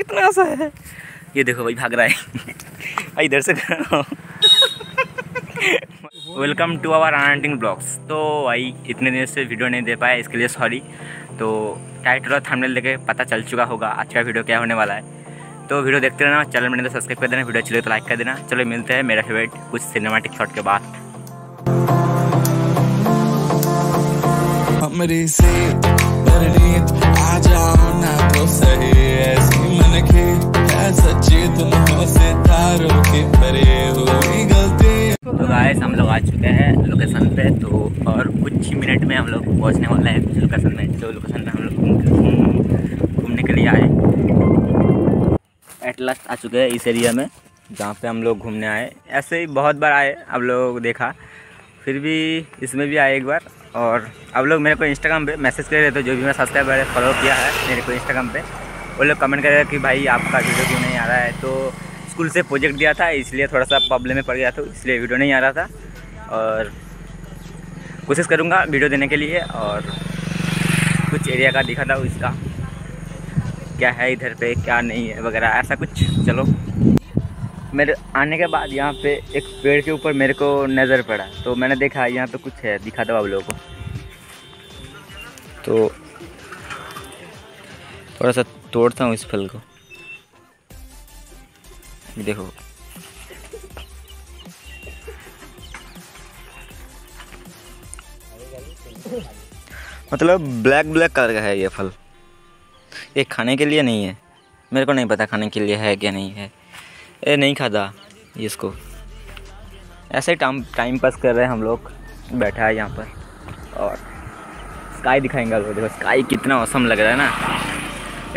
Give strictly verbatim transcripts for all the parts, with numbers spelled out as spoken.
कितना सा है। ये देखो भाई भाग रहा है इधर से कर रहा हूँ। Welcome to our hunting blogs. तो भाई इतने दिन से वीडियो नहीं दे पाया, इसके लिए सॉरी। तो टाइटल और थंबनेल देखे पता चल चुका होगा आज का वीडियो क्या होने वाला है। तो वीडियो देखते रहना, चैनल में तो सब्सक्राइब कर देना, वीडियो अच्छी लगे तो लाइक कर देना। चलो मिलते हैं मेरा फेवरेट कुछ सिनेमाटिक शॉट के बाद। तो गाइस हम लोग आ चुके हैं लोकेशन पे। तो और कुछ ही मिनट में हम लोग पहुंचने वाले हैं कुछ लोकेशन में। तो लोकेशन पे हम लोग घूमने के लिए आए, एट लास्ट आ चुके हैं इस एरिया में जहाँ पे हम लोग घूमने आए। ऐसे ही बहुत बार आए आप लोग देखा, फिर भी इसमें भी आए एक बार। और आप लोग मेरे को इंस्टाग्राम पे मैसेज कर रहे थे, जो भी मेरा सब्सक्राइबर है फॉलो किया है मेरे को इंस्टाग्राम पे, वो लोग कमेंट कर रहे थे कि भाई आपका वीडियो क्यों नहीं आ रहा है। तो स्कूल से प्रोजेक्ट दिया था इसलिए थोड़ा सा प्रॉब्लम में पड़ गया था, इसलिए वीडियो नहीं आ रहा था। और कोशिश करूँगा वीडियो देने के लिए। और कुछ एरिया का दिखा था उसका क्या है इधर पे क्या नहीं है वगैरह ऐसा कुछ। चलो मेरे आने के बाद यहाँ पे एक पेड़ के ऊपर मेरे को नज़र पड़ा, तो मैंने देखा यहाँ पे कुछ है, दिखा दो आप लोगों को। तो थोड़ा सा तोड़ता हूँ इस फल को, देखो मतलब ब्लैक ब्लैक कलर का है ये फल। ये खाने के लिए नहीं है, मेरे को नहीं पता खाने के लिए है क्या नहीं है। ए नहीं खाता इसको, ऐसे ही टाइम टाइम पास कर रहे हैं हम लोग। बैठा है यहाँ पर और स्काई दिखाएंगे लोग। देखो स्काई कितना औसम लग रहा है ना।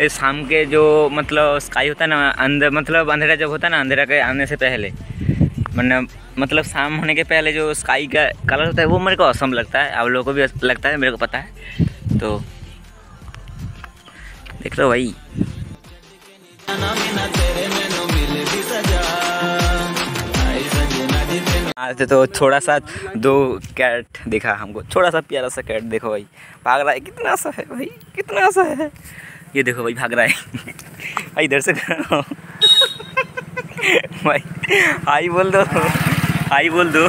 ये शाम के जो मतलब स्काई होता है ना, अंदर मतलब अंधेरा जब होता है ना, अंधेरा के आने से पहले मतलब मतलब शाम होने के पहले जो स्काई का कलर होता है वो मेरे को औसम लगता है। आप लोगों को भी लगता है, मेरे को पता है। तो देख लो भाई आते तो थोड़ा सा दो कैट दिखा हमको, थोड़ा सा प्यारा सा कैट। देखो भाई भाग रहा है, कितना सा है भाई, कितना सा है। ये देखो भाई भाग रहा है भाई इधर से कर रहा हूँ भाई। हाई बोल दो, हाई बोल दो,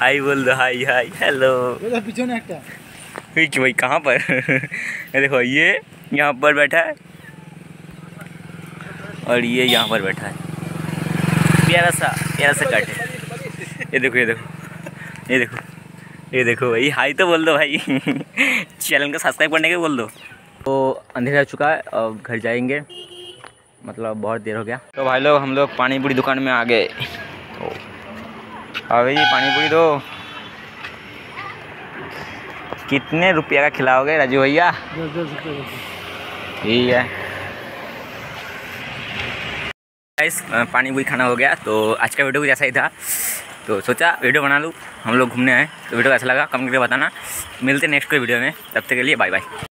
हाई बोल दो, हाई हाई हेलो। भाई कहाँ पर देखो, ये यहाँ पर बैठा है और ये यहाँ पर बैठा है। प्यारा सा प्यारा सा कैट है। ये देखो ये देखो ये देखो ये देखो भाई, हाई तो बोल दो भाई चैनल को सब्सक्राइब करने के बोल दो। तो अंधेरा हो चुका है और घर जाएंगे, मतलब बहुत देर हो गया। तो भाई लोग हम लोग पानी पूरी दुकान में आ गए। तो हाँ भाई पानी पूरी दो, कितने रुपया का खिलाओगे राजू भैया? ठीक है गाइस, पानी पूरी खाना हो गया। तो आज का वीडियो भी जैसा ही था, तो सोचा वीडियो बना लूँ। हम लोग घूमने आए, तो वीडियो कैसा लगा कमेंट करके बताना। मिलते हैं नेक्स्ट कोई वीडियो में, तब तक के लिए बाय बाय।